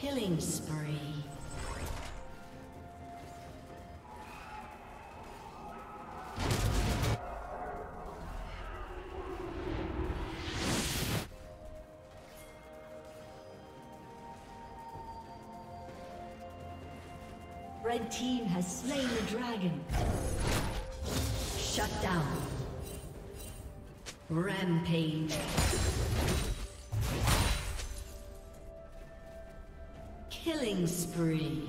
Killing spree. Red team has slain the dragon. Shut down. Rampage. Killing spree.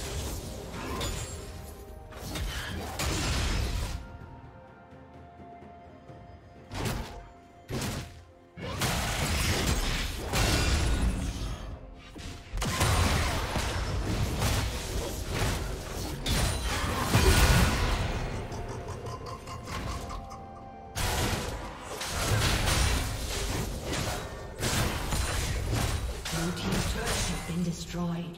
Destroyed.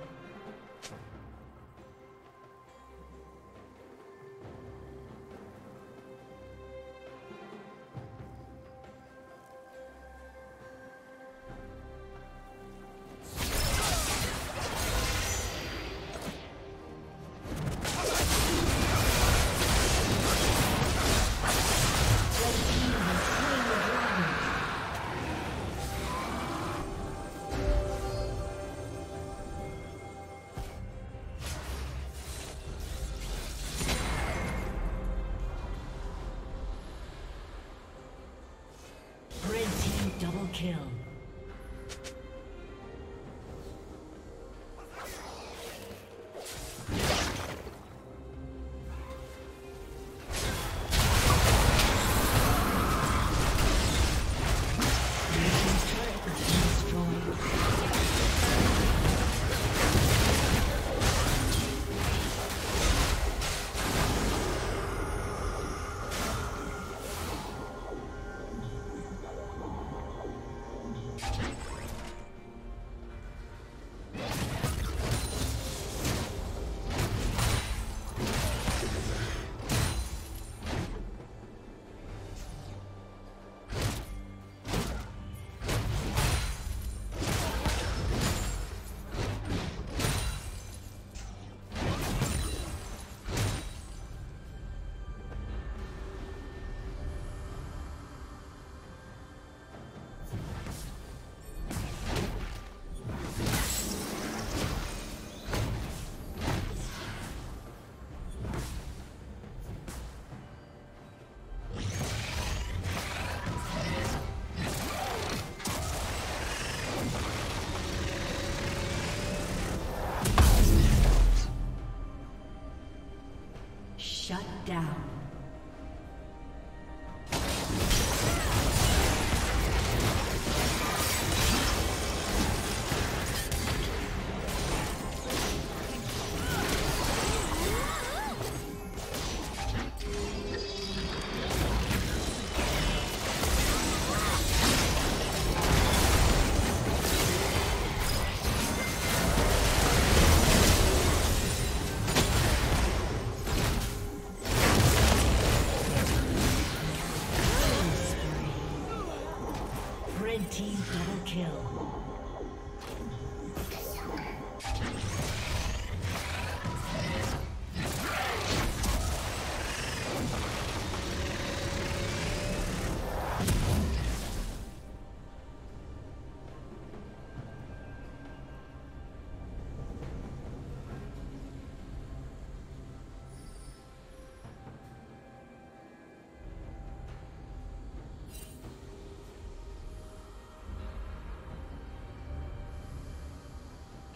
Kill. Shut down. Team double kill.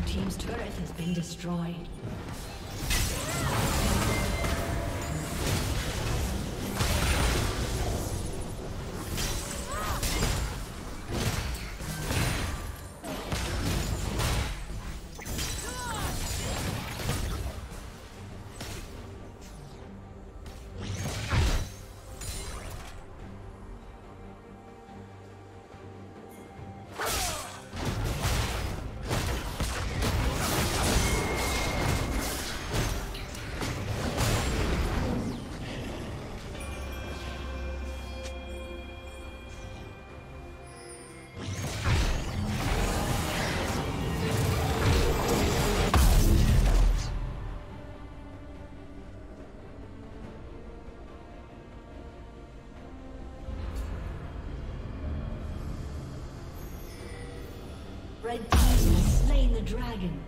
Blue team's turret has been destroyed. Red team has slain the dragon.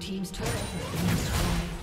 Team's turret has been destroyed.